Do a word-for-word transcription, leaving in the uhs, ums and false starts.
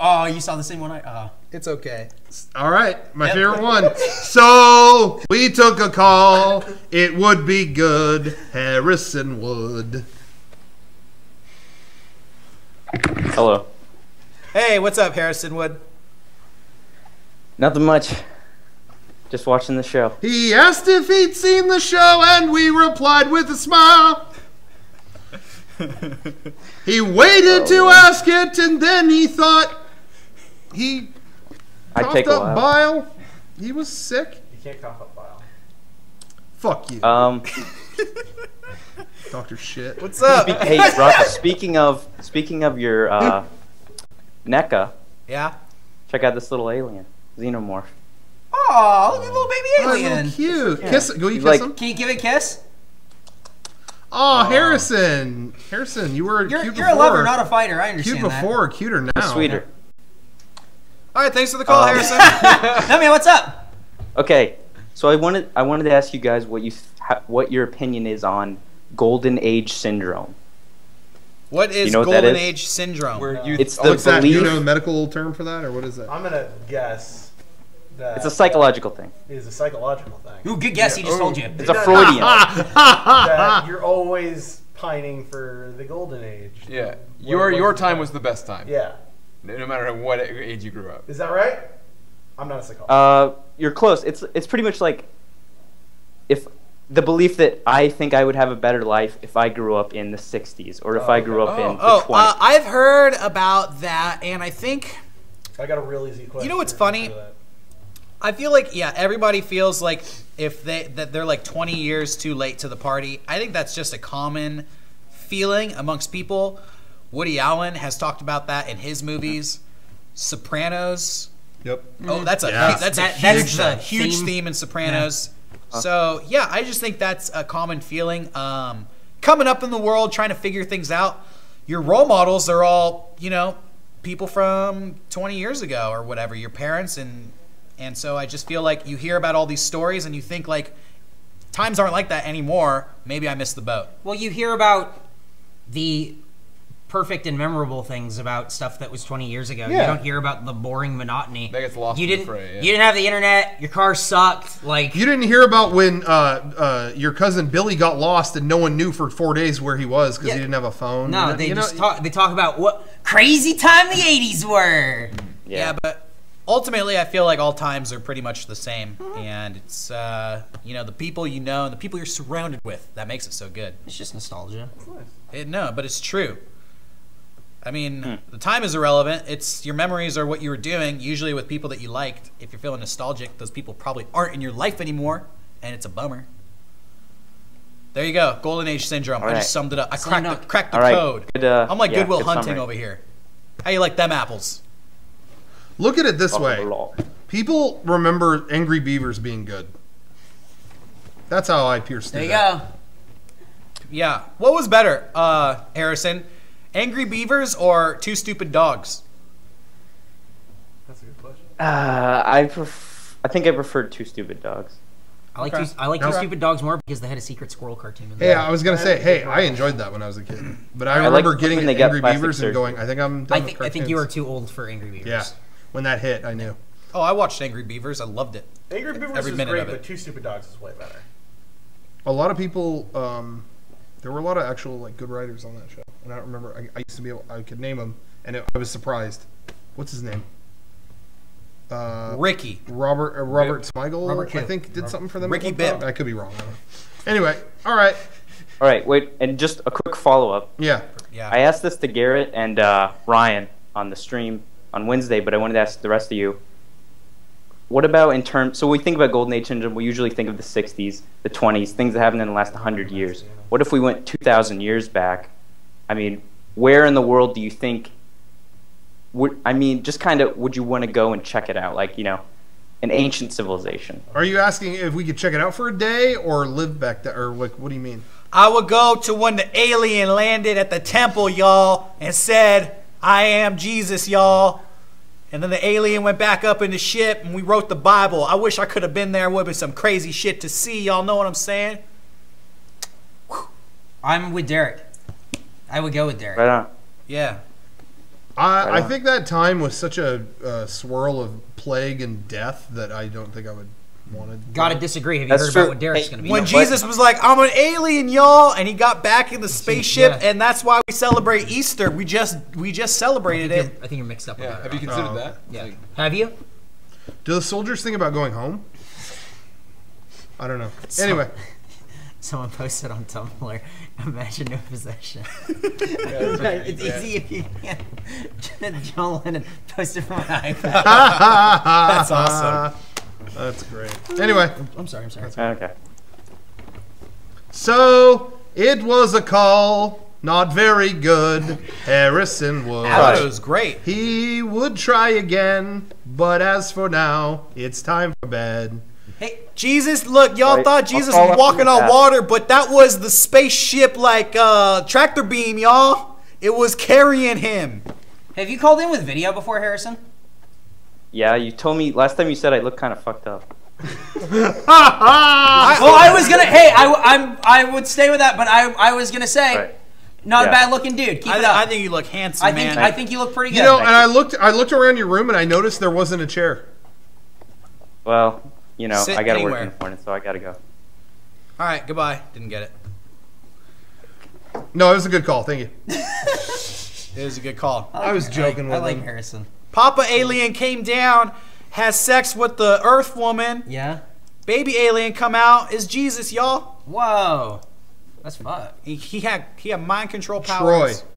Oh, you saw the same one I... Uh. It's okay. All right. My yep. favorite one. So, we took a call. It would be good. Harrison Wood. Hello. Hey, what's up, Harrison Wood? Nothing much. Just watching the show. He asked if he'd seen the show, and we replied with a smile. He waited oh, to man. ask it, and then he thought he coughed take up bile. He was sick. You can't cough up bile. Fuck you. Um, Doctor Shit. What's up? Hey, Rob, speaking of speaking of your uh, NECA. Yeah. Check out this little alien, Xenomorph. Oh, look at the little baby alien. Oh, so cute. Yeah. Kiss. Go you kiss like, him. Can you give it a kiss? Oh, oh, Harrison! Harrison, you were you're, cute you're before. You're a lover, not a fighter. I understand Cute that. before, cuter now. You're sweeter. All right, thanks for the call, uh, Harrison. No, man, what's up? Okay, so I wanted I wanted to ask you guys what you what your opinion is on Golden Age Syndrome. What is you know Golden what is? Age Syndrome? Where you, it's oh, the exact, belief. Do you know a medical term for that, or what is that? I'm gonna guess. It's a psychological thing. It is a psychological thing. Ooh, good guess. Yeah. He just told you. It's a Freudian. That you're always pining for the golden age. Yeah. Your your time was the best time. Yeah. No matter what age you grew up. Is that right? I'm not a psychologist. Uh, you're close. It's it's pretty much like if the belief that I think I would have a better life if I grew up in the sixties or if oh, I grew okay. up oh, in oh, the twenties. Uh, I've heard about that, and I think I got a real easy question. You know what's funny? I feel like, yeah, everybody feels like if they that they're like twenty years too late to the party. I think that's just a common feeling amongst people. Woody Allen has talked about that in his movies. Sopranos. Yep. Oh, that's a yeah. that's that, a huge, that's a huge theme. theme in Sopranos. Yeah. So yeah, I just think that's a common feeling. Um, coming up in the world, trying to figure things out. Your role models are all, you know, people from twenty years ago or whatever. Your parents and. And so I just feel like you hear about all these stories and you think, like, times aren't like that anymore. Maybe I missed the boat. Well, you hear about the perfect and memorable things about stuff that was twenty years ago. Yeah. You don't hear about the boring monotony. That gets lost you in didn't, the fray, yeah. You didn't have the internet. Your car sucked. Like You didn't hear about when uh, uh, your cousin Billy got lost and no one knew for four days where he was because yeah. he didn't have a phone. No, they, just know, talk, they talk about what crazy time the eighties were. Yeah, yeah but... Ultimately, I feel like all times are pretty much the same, and it's uh, you know the people you know and the people you're surrounded with that makes it so good. It's just nostalgia. It's nice. It, no, but it's true. I mean, mm. the time is irrelevant. It's your memories are what you were doing, usually with people that you liked. If you're feeling nostalgic, those people probably aren't in your life anymore, and it's a bummer. There you go, Golden Age Syndrome. All I right. just summed it up. I cracked up. the, cracked the code. Right. Good, uh, I'm like yeah, Goodwill good Hunting summary. over here. How you like them apples? Look at it this way. People remember Angry Beavers being good. That's how I pierced through There you that. go. Yeah. What was better, uh, Harrison? Angry Beavers or Two Stupid Dogs? That's a good question. Uh, I pref I think I preferred Two Stupid Dogs. I like, okay. two, I like okay. Two Stupid Dogs more because they had a Secret Squirrel cartoon in there. Yeah, I was going to say, hey, I enjoyed that when I was a kid. But I, I remember like getting Angry Beavers and going, I think I'm done I think, with I think you were too old for Angry Beavers. Yeah. When that hit, I knew. Oh, I watched Angry Beavers. I loved it. Angry Beavers Every was great, but Two Stupid Dogs is way better. A lot of people, um, there were a lot of actual like good writers on that show, and I don't remember. I, I used to be able, I could name them, and it, I was surprised. What's his name? Uh, Ricky. Robert uh, Robert Smigel. Robert I think did Robert. something for them. Ricky Bitt. I could be wrong. Anyway, all right. All right. Wait, and just a quick follow up. Yeah. Yeah. I asked this to Garrett and uh, Ryan on the stream on Wednesday, but I wanted to ask the rest of you, what about in terms, so when we think about Golden Age Syndrome, we usually think of the sixties, the twenties, things that happened in the last one hundred years. What if we went two thousand years back? I mean, where in the world do you think, would, I mean, just kind of, would you want to go and check it out? Like, you know, an ancient civilization. Are you asking if we could check it out for a day or live back there, or like, what do you mean? I would go to when the alien landed at the temple, y'all, and said, I am Jesus, y'all. And then the alien went back up in the ship and we wrote the Bible. I wish I could have been there. Would have been some crazy shit to see. Y'all know what I'm saying? I'm with Derek. I would go with Derek. Right on. Yeah. I, I, I think that time was such a uh, swirl of plague and death that I don't think I would want to. Gotta go. disagree. Have you That's heard true. about what Derek's going to be? When Jesus was like, I'm an alien, y'all, and he got back in the spaceship, yeah. and that's why we celebrate Easter. We just we just celebrated I it. I think you're mixed up. Yeah. Have you considered oh. that? Yeah. Like, have you? Do the soldiers think about going home? I don't know. So, anyway. Someone posted on Tumblr, imagine no possession. It's easy if you can. John Lennon posted from an iPad. That's awesome. That's great. Anyway. I'm sorry, I'm sorry. Okay. So, it was a call. Not very good. Harrison Wood. That was great. He would try again, but as for now, it's time for bed. Hey, Jesus, look, y'all thought Jesus was walking on water, but that was the spaceship, like, uh, tractor beam, y'all. It was carrying him. Have you called in with video before, Harrison? Yeah, you told me, last time you said I looked kind of fucked up. I, well, I was gonna, hey, I, I'm, I would stay with that, but I, I was gonna say, right. Not yeah. a bad looking dude. Keep I, it up. I think you look handsome, I man. Think, I think you look pretty good. You know, and I looked, I looked around your room, and I noticed there wasn't a chair. Well... You know, Sit I gotta anywhere. work in the morning, so I gotta go. All right, goodbye. Didn't get it. No, it was a good call. Thank you. It was a good call. I, like I was joking I, with I like him. Harrison. Papa Alien came down, has sex with the Earth woman. Yeah. Baby Alien come out is Jesus, y'all. Whoa, that's fucked. He, he had he had mind control powers. Troy.